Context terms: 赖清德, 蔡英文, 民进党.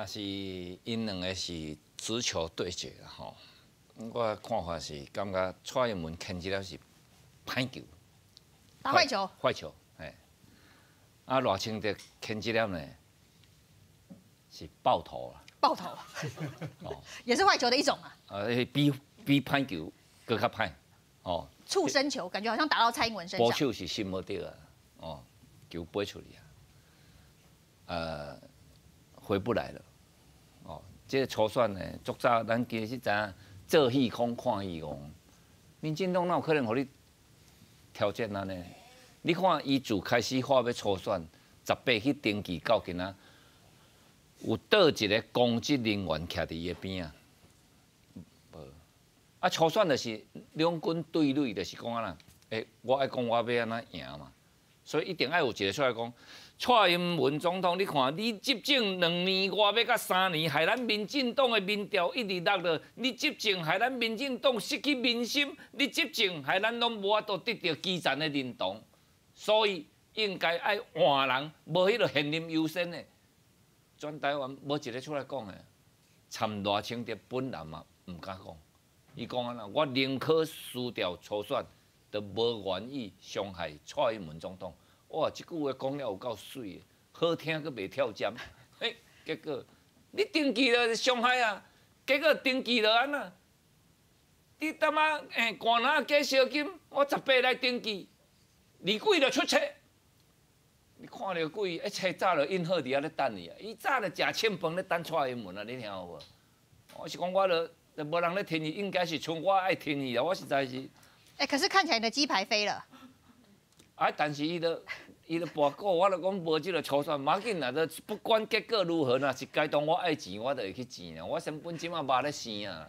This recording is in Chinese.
那是因两个是直球对决啦吼。我看法是感觉蔡英文牵制了是歹球，打坏球，坏球，哎。啊，赖清德牵制了呢是爆头啦，爆头，哦，也是坏球的一种啊。比歹球更加歹，哦。畜生球感觉好像打到蔡英文身上。波球是心无对啊，哦，球飞出去啊。 回不来了，哦，这初选呢，足早咱其实咱做戏空看戏空，民进党哪有可能互你挑战安尼？你看伊自开始话要初选，18去登记到今仔，有倒一个公职人员徛伫伊边啊？无，啊初选就是两军对垒，就是讲啊啦，诶，我爱讲我要安那赢嘛，所以一定爱有一个出来讲。 蔡英文总统，你看，你执政2年，我要到3年，害咱民进党的民调一直落落。你执政害咱民进党失去民心，你执政害咱拢无法度得到基层的认同。所以应该爱换人，无迄个现任优先的。全台湾无一个出来讲的，参赖清德本人嘛毋敢讲。伊讲啊啦，我宁可输掉初选，都无愿意伤害蔡英文总统。 哇！即句话讲了有够水，好听阁袂跳针。哎，结果你登记了伤害啊，结果登记了安那？你他妈哎，官人加小金，我18来登记，李贵就出册。你看着贵，一切早就印好伫遐咧等你啊！伊早就食清饭咧等蔡英文啊，你听有无？我是讲我著无人咧听伊，应该是像我爱听伊啦，我实在是。哎，可是看起来你的鸡排飞了。 啊！但是伊咧博股，我咧讲无即个初选，马紧啦！不管结果如何啦，是该当我爱钱，我就会去钱啦。我成本即嘛嘛咧生啊，